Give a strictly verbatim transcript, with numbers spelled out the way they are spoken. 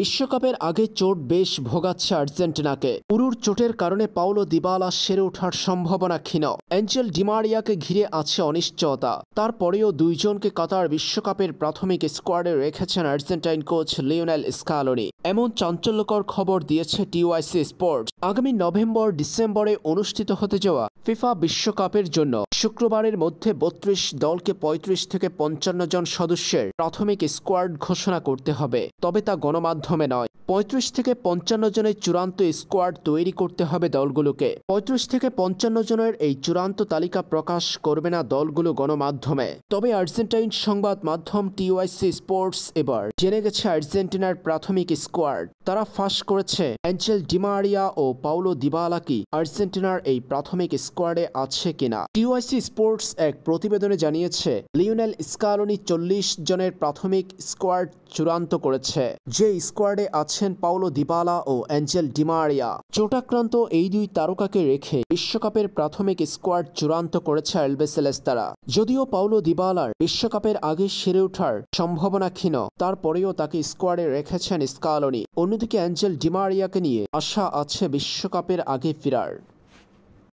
বিশ্বকাপের আগে চোট বেশ ভোগাচ্ছে আর্জেন্টিনাকে। উরুর চোটের কারণে পাওলো দিবালা সেরে ওঠার সম্ভাবনা ক্ষীণ। অ্যাঞ্জেল ডিমারিয়াকে ঘিরে আছে অনিশ্চয়তা। তারপরেও দুইজনকে কাতার বিশ্বকাপের প্রাথমিক স্কোয়াডে রেখেছেন আর্জেন্টাইন কোচ লিওনেল স্ক্যালোনি। এমন চাঞ্চল্যকর খবর দিয়েছে টিওয়াইসি স্পোর্টস। আগামী নভেম্বর ডিসেম্বরে অনুষ্ঠিত হতে যাওয়া ফিফা বিশ্বকাপের জন্য শুক্রবারের মধ্যে বত্রিশ দলকে পঁয়ত্রিশ থেকে পঞ্চান্ন জন সদস্যের প্রাথমিক স্কোয়াড ঘোষণা করতে হবে, তবে তা গণমাধ্যমে নয়। পঁয়ত্রিশ থেকে পঞ্চান্ন জনের চূড়ান্ত স্কোয়াড তৈরি করতে হবে দলগুলোকে। পঁয়ত্রিশ থেকে পঞ্চান্ন জনের এই চূড়ান্ত তালিকা প্রকাশ করবে না দলগুলো গণমাধ্যমে। তবে আর্জেন্টাইন সংবাদ মাধ্যম টিওয়াইসি স্পোর্টস এবার জেনে গেছে আর্জেন্টিনার প্রাথমিক স্কোয়াড। তারা ফাঁস করেছে অ্যাঞ্জেল ডিমারিয়া ও পাওলো দিবালা কি আর্জেন্টিনার এই প্রাথমিক স্কোয়াডে আছে কিনা। টিওয়াইসি স্পোর্টস এক প্রতিবেদনে জানিয়েছে লিওনেল স্ক্যালোনি চল্লিশ জনের প্রাথমিক স্কোয়াড চূড়ান্ত করেছে, যে স্কোয়াডে আছেন পাওলো দিবালা ও অ্যাঞ্জেল ডিমারিয়া। চোটাক্রান্ত এই দুই তারকাকে রেখে বিশ্বকাপের প্রাথমিক স্কোয়াড চূড়ান্ত করেছে আলবেসেলেস্তারা। যদিও পাওলো দিবালার বিশ্বকাপের আগে সেরে ওঠার সম্ভাবনা ক্ষীণ, তারপরেও তাকে স্কোয়াডে রেখেছেন স্ক্যালোনি। অন্যদিকে অ্যাঞ্জেল ডিমারিয়াকে নিয়ে আশা আছে বিশ্বকাপের আগে ফেরার।